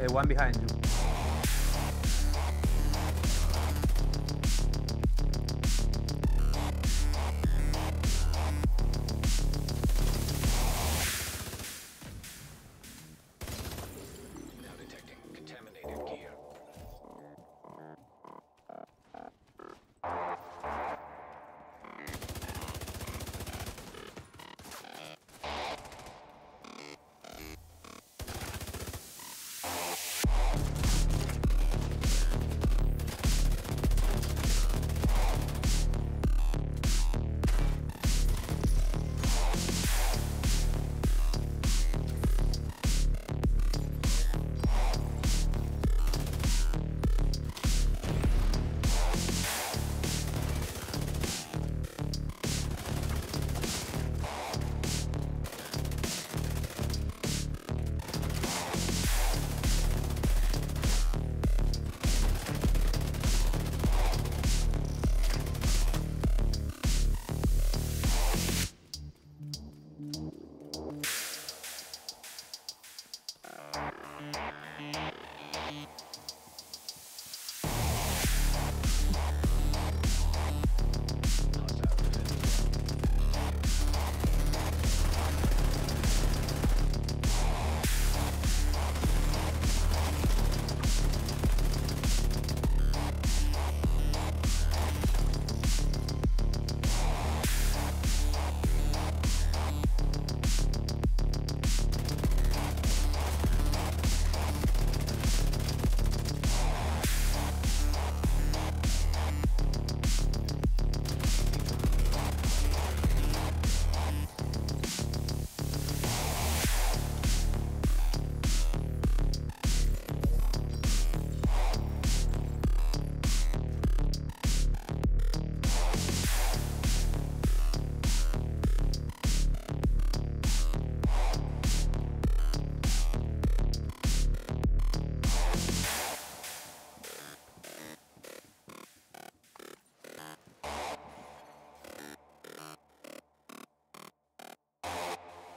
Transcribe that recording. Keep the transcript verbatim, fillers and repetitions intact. Uh, one behind you.